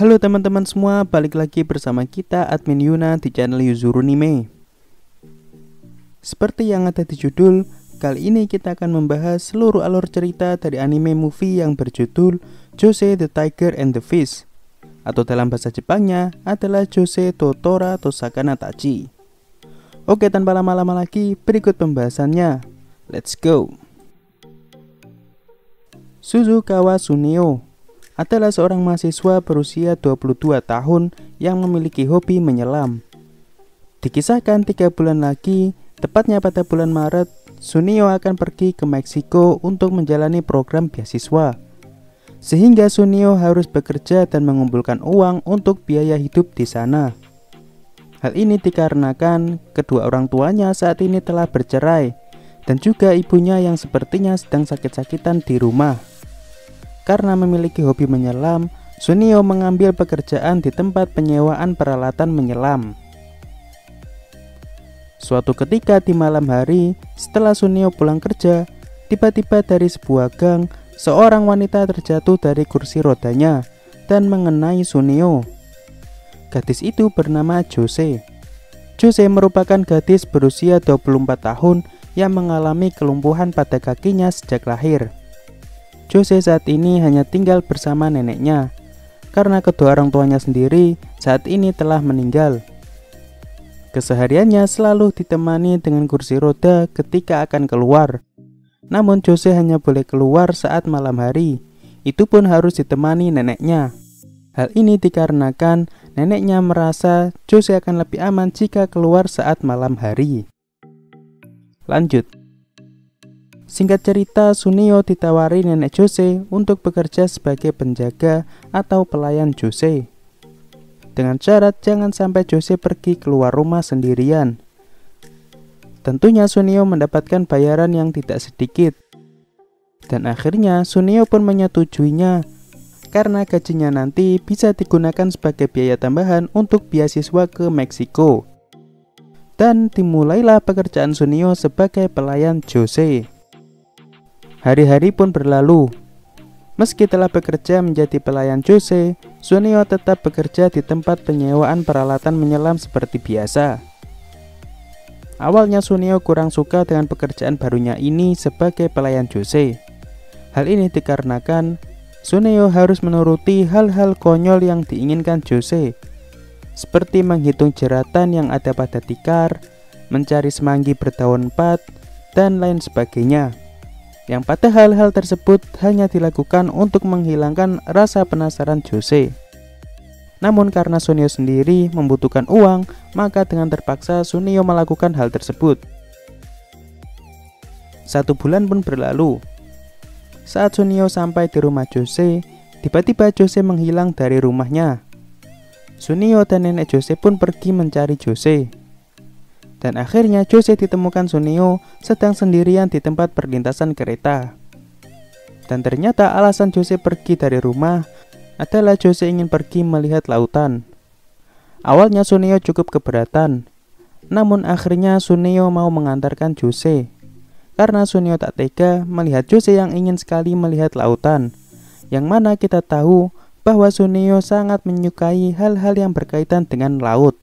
Halo teman-teman semua, balik lagi bersama kita Admin Yuna di channel Yuzuru Anime. Seperti yang ada di judul, kali ini kita akan membahas seluruh alur cerita dari anime movie yang berjudul Josee the Tiger and the Fish, atau dalam bahasa Jepangnya adalah Josee Totora Tosakana Tachi. Oke, tanpa lama-lama lagi, berikut pembahasannya. Let's go. Suzukawa Tsuneo adalah seorang mahasiswa berusia 22 tahun yang memiliki hobi menyelam. Dikisahkan 3 bulan lagi, tepatnya pada bulan Maret, Tsuneo akan pergi ke Meksiko untuk menjalani program beasiswa. Sehingga Tsuneo harus bekerja dan mengumpulkan uang untuk biaya hidup di sana. Hal ini dikarenakan kedua orang tuanya saat ini telah bercerai dan juga ibunya yang sepertinya sedang sakit-sakitan di rumah. Karena memiliki hobi menyelam, Tsuneo mengambil pekerjaan di tempat penyewaan peralatan menyelam. Suatu ketika di malam hari, setelah Tsuneo pulang kerja, tiba-tiba dari sebuah gang, seorang wanita terjatuh dari kursi rodanya dan mengenai Tsuneo. Gadis itu bernama Josee. Josee merupakan gadis berusia 24 tahun yang mengalami kelumpuhan pada kakinya sejak lahir. Josee saat ini hanya tinggal bersama neneknya, karena kedua orang tuanya sendiri saat ini telah meninggal. Kesehariannya selalu ditemani dengan kursi roda ketika akan keluar. Namun Josee hanya boleh keluar saat malam hari, itu pun harus ditemani neneknya. Hal ini dikarenakan neneknya merasa Josee akan lebih aman jika keluar saat malam hari. Lanjut. Singkat cerita, Tsuneo ditawari nenek Josee untuk bekerja sebagai penjaga atau pelayan Josee. Dengan syarat jangan sampai Josee pergi keluar rumah sendirian. Tentunya Tsuneo mendapatkan bayaran yang tidak sedikit. Dan akhirnya Tsuneo pun menyetujuinya karena gajinya nanti bisa digunakan sebagai biaya tambahan untuk beasiswa ke Meksiko. Dan dimulailah pekerjaan Tsuneo sebagai pelayan Josee. Hari-hari pun berlalu. Meski telah bekerja menjadi pelayan Josee, Tsuneo tetap bekerja di tempat penyewaan peralatan menyelam seperti biasa. Awalnya Tsuneo kurang suka dengan pekerjaan barunya ini sebagai pelayan Josee. Hal ini dikarenakan Tsuneo harus menuruti hal-hal konyol yang diinginkan Josee, seperti menghitung jeratan yang ada pada tikar, mencari semanggi berdaun 4, dan lain sebagainya. Yang pada hal-hal tersebut hanya dilakukan untuk menghilangkan rasa penasaran Josee. Namun karena Tsuneo sendiri membutuhkan uang, maka dengan terpaksa Tsuneo melakukan hal tersebut. 1 bulan pun berlalu. Saat Tsuneo sampai di rumah Josee, tiba-tiba Josee menghilang dari rumahnya. Tsuneo dan nenek Josee pun pergi mencari Josee. Dan akhirnya Josee ditemukan Tsuneo sedang sendirian di tempat perlintasan kereta. Dan ternyata alasan Josee pergi dari rumah adalah Josee ingin pergi melihat lautan. Awalnya Tsuneo cukup keberatan, namun akhirnya Tsuneo mau mengantarkan Josee. Karena Tsuneo tak tega melihat Josee yang ingin sekali melihat lautan, yang mana kita tahu bahwa Tsuneo sangat menyukai hal-hal yang berkaitan dengan laut.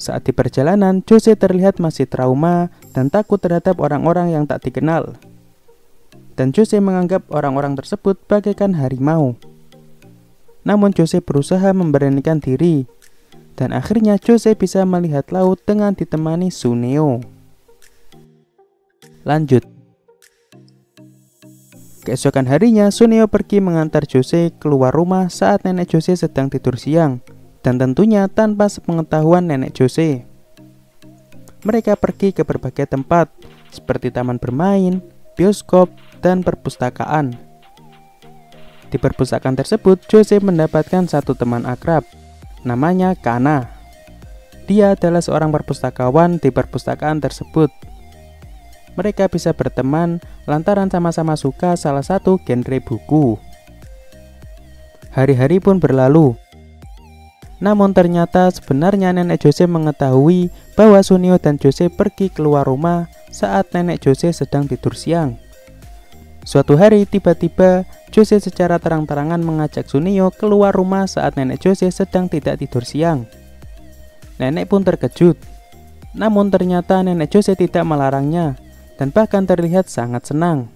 Saat di perjalanan, Josee terlihat masih trauma dan takut terhadap orang-orang yang tak dikenal. Dan Josee menganggap orang-orang tersebut bagaikan harimau. Namun Josee berusaha memberanikan diri. Dan akhirnya Josee bisa melihat laut dengan ditemani Tsuneo. Lanjut. Keesokan harinya, Tsuneo pergi mengantar Josee keluar rumah saat nenek Josee sedang tidur siang. Dan tentunya tanpa sepengetahuan nenek Josee. Mereka pergi ke berbagai tempat seperti taman bermain, bioskop, dan perpustakaan. Di perpustakaan tersebut, Josee mendapatkan satu teman akrab, namanya Kana. Dia adalah seorang perpustakawan di perpustakaan tersebut. Mereka bisa berteman lantaran sama-sama suka salah satu genre buku. Hari-hari pun berlalu. Namun ternyata sebenarnya nenek Josee mengetahui bahwa Tsuneo dan Josee pergi keluar rumah saat nenek Josee sedang tidur siang. Suatu hari, tiba-tiba Josee secara terang-terangan mengajak Tsuneo keluar rumah saat nenek Josee sedang tidak tidur siang. Nenek pun terkejut. Namun ternyata nenek Josee tidak melarangnya dan bahkan terlihat sangat senang.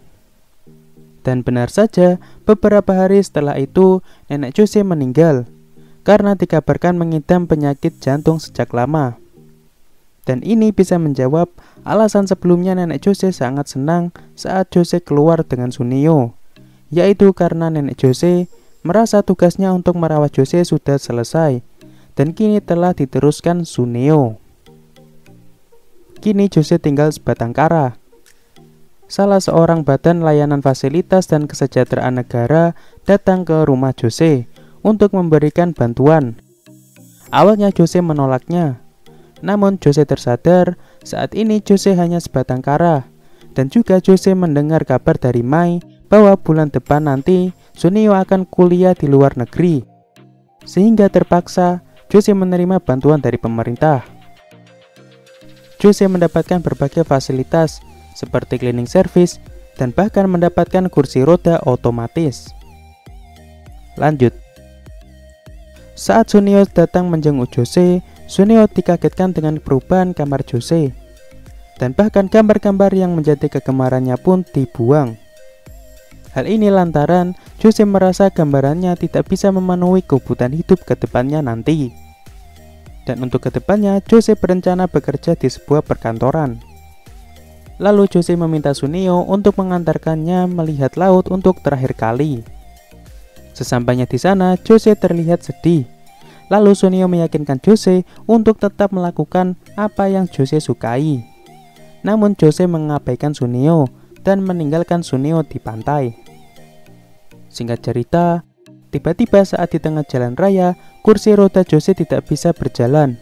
Dan benar saja, beberapa hari setelah itu nenek Josee meninggal karena dikabarkan mengidap penyakit jantung sejak lama. Dan ini bisa menjawab alasan sebelumnya nenek Josee sangat senang saat Josee keluar dengan Tsuneo, yaitu karena nenek Josee merasa tugasnya untuk merawat Josee sudah selesai dan kini telah diteruskan Tsuneo. Kini Josee tinggal sebatang kara, salah seorang badan layanan fasilitas dan kesejahteraan negara datang ke rumah Josee untuk memberikan bantuan. Awalnya Josee menolaknya, namun Josee tersadar saat ini Josee hanya sebatang kara. Dan juga Josee mendengar kabar dari Mai bahwa bulan depan nanti Tsuneo akan kuliah di luar negeri, sehingga terpaksa Josee menerima bantuan dari pemerintah. Josee mendapatkan berbagai fasilitas seperti cleaning service dan bahkan mendapatkan kursi roda otomatis. Lanjut. Saat Tsuneo datang menjenguk Josee, Tsuneo dikagetkan dengan perubahan kamar Josee, dan bahkan gambar-gambar yang menjadi kegemarannya pun dibuang. Hal ini lantaran Josee merasa gambarannya tidak bisa memenuhi kebutuhan hidup kedepannya nanti. Dan untuk kedepannya Josee berencana bekerja di sebuah perkantoran. Lalu Josee meminta Tsuneo untuk mengantarkannya melihat laut untuk terakhir kali. Sesampainya di sana Josee terlihat sedih. Lalu Tsuneo meyakinkan Josee untuk tetap melakukan apa yang Josee sukai. Namun Josee mengabaikan Tsuneo dan meninggalkan Tsuneo di pantai. Singkat cerita, tiba-tiba saat di tengah jalan raya, kursi roda Josee tidak bisa berjalan.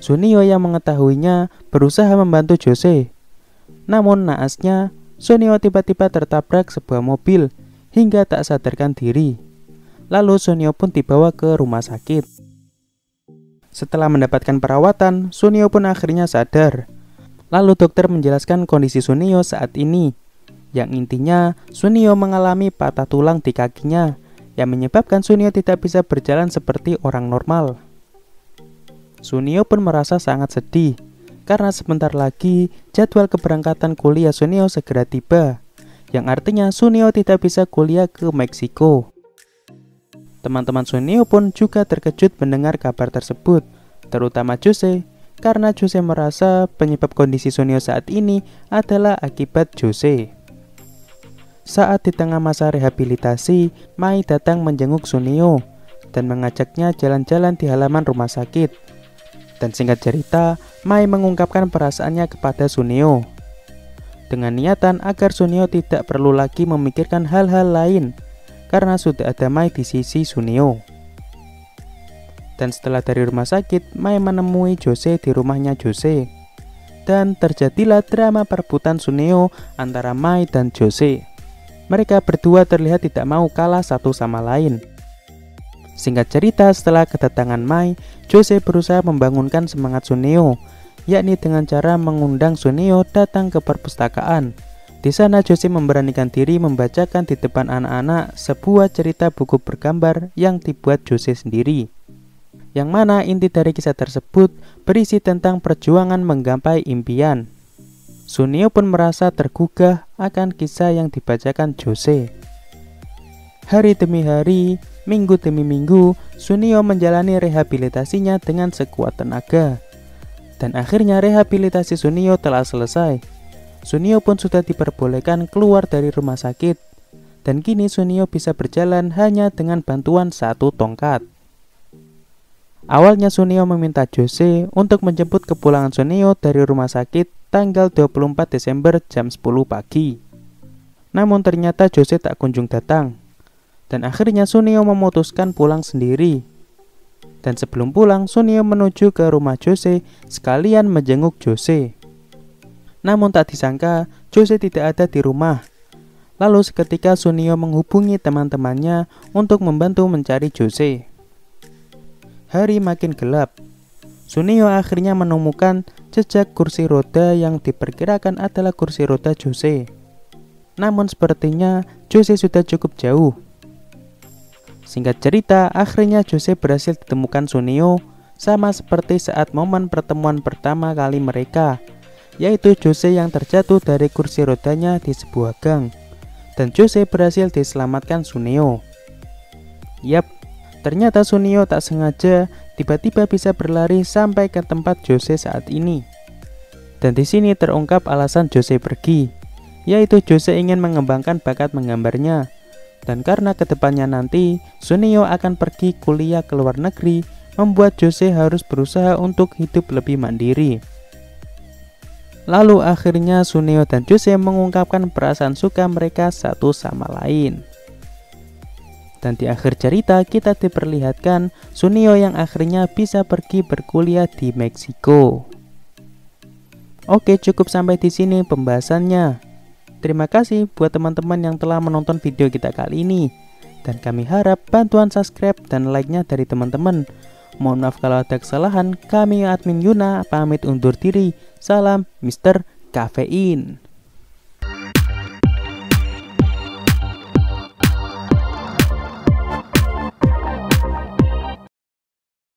Tsuneo yang mengetahuinya berusaha membantu Josee. Namun naasnya, Tsuneo tiba-tiba tertabrak sebuah mobil hingga tak sadarkan diri. Lalu Tsuneo pun dibawa ke rumah sakit. Setelah mendapatkan perawatan, Tsuneo pun akhirnya sadar. Lalu dokter menjelaskan kondisi Tsuneo saat ini, yang intinya Tsuneo mengalami patah tulang di kakinya yang menyebabkan Tsuneo tidak bisa berjalan seperti orang normal. Tsuneo pun merasa sangat sedih karena sebentar lagi jadwal keberangkatan kuliah Tsuneo segera tiba, yang artinya Tsuneo tidak bisa kuliah ke Meksiko. Teman-teman Tsuneo pun juga terkejut mendengar kabar tersebut, terutama Josee, karena Josee merasa penyebab kondisi Tsuneo saat ini adalah akibat Josee. Saat di tengah masa rehabilitasi, Mai datang menjenguk Tsuneo dan mengajaknya jalan-jalan di halaman rumah sakit. Dan singkat cerita, Mai mengungkapkan perasaannya kepada Tsuneo dengan niatan agar Tsuneo tidak perlu lagi memikirkan hal-hal lain karena sudah ada Mai di sisi Tsuneo. Dan setelah dari rumah sakit, Mai menemui Josee di rumahnya Josee, dan terjadilah drama perebutan Tsuneo antara Mai dan Josee. Mereka berdua terlihat tidak mau kalah satu sama lain. Singkat cerita, setelah kedatangan Mai, Josee berusaha membangunkan semangat Tsuneo, yakni dengan cara mengundang Tsuneo datang ke perpustakaan. Di sana Josee memberanikan diri membacakan di depan anak-anak sebuah cerita buku bergambar yang dibuat Josee sendiri, yang mana inti dari kisah tersebut berisi tentang perjuangan menggapai impian. Tsuneo pun merasa tergugah akan kisah yang dibacakan Josee. Hari demi hari, minggu demi minggu, Tsuneo menjalani rehabilitasinya dengan sekuat tenaga. Dan akhirnya rehabilitasi Tsuneo telah selesai. Tsuneo pun sudah diperbolehkan keluar dari rumah sakit. Dan kini Tsuneo bisa berjalan hanya dengan bantuan satu tongkat. Awalnya Tsuneo meminta Josee untuk menjemput kepulangan Tsuneo dari rumah sakit tanggal 24 Desember jam 10 pagi. Namun ternyata Josee tak kunjung datang, dan akhirnya Tsuneo memutuskan pulang sendiri. Dan sebelum pulang, Tsuneo menuju ke rumah Josee sekalian menjenguk Josee. Namun tak disangka Josee tidak ada di rumah. Lalu seketika Tsuneo menghubungi teman-temannya untuk membantu mencari Josee. Hari makin gelap. Tsuneo akhirnya menemukan jejak kursi roda yang diperkirakan adalah kursi roda Josee. namun sepertinya Josee sudah cukup jauh. Singkat cerita, akhirnya Josee berhasil ditemukan Tsuneo, sama seperti saat momen pertemuan pertama kali mereka, yaitu Josee yang terjatuh dari kursi rodanya di sebuah gang, dan Josee berhasil diselamatkan Tsuneo. Yap, ternyata Tsuneo tak sengaja tiba-tiba bisa berlari sampai ke tempat Josee saat ini. Dan di sini terungkap alasan Josee pergi, yaitu Josee ingin mengembangkan bakat menggambarnya. Dan karena kedepannya nanti Tsuneo akan pergi kuliah ke luar negeri, membuat Josee harus berusaha untuk hidup lebih mandiri. Lalu akhirnya Tsuneo dan Josee mengungkapkan perasaan suka mereka satu sama lain. Dan di akhir cerita kita diperlihatkan Tsuneo yang akhirnya bisa pergi berkuliah di Meksiko. Oke, cukup sampai di sini pembahasannya. Terima kasih buat teman-teman yang telah menonton video kita kali ini, dan kami harap bantuan subscribe dan like-nya dari teman-teman. Mohon maaf kalau ada kesalahan, kami admin Yuna pamit undur diri. Salam Mister Kafein.